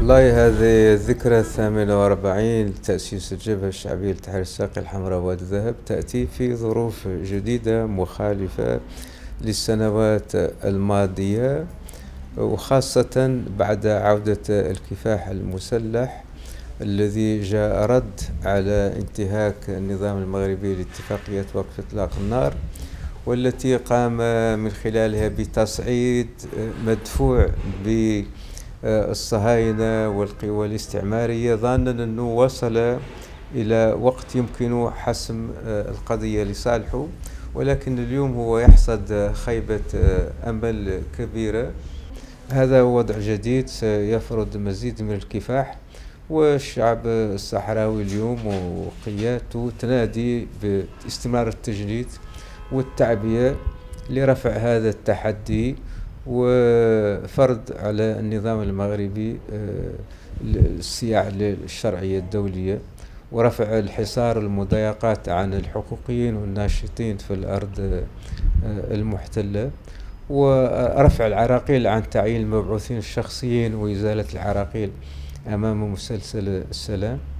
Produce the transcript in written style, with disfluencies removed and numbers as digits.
والله هذه الذكرى 48 لتأسيس الجبهة الشعبية لتحرير الساقية الحمراء ووادي الذهب تأتي في ظروف جديدة مخالفة للسنوات الماضية، وخاصة بعد عودة الكفاح المسلح الذي جاء رد على انتهاك النظام المغربي لاتفاقية وقف إطلاق النار، والتي قام من خلالها بتصعيد مدفوع بالصهاينة والقوى الاستعمارية، ظانا أنه وصل إلى وقت يمكن حسم القضية لصالحه. ولكن اليوم هو يحصد خيبة أمل كبيرة. هذا وضع جديد سيفرض مزيد من الكفاح، والشعب الصحراوي اليوم وقياته تنادي باستمرار التجنيد والتعبية لرفع هذا التحدي وفرض على النظام المغربي السياق للشرعية الدولية ورفع الحصار والمضايقات عن الحقوقيين والناشطين في الأرض المحتلة، ورفع العراقيل عن تعيين المبعوثين الشخصيين وإزالة العراقيل أمام مسلسل السلام.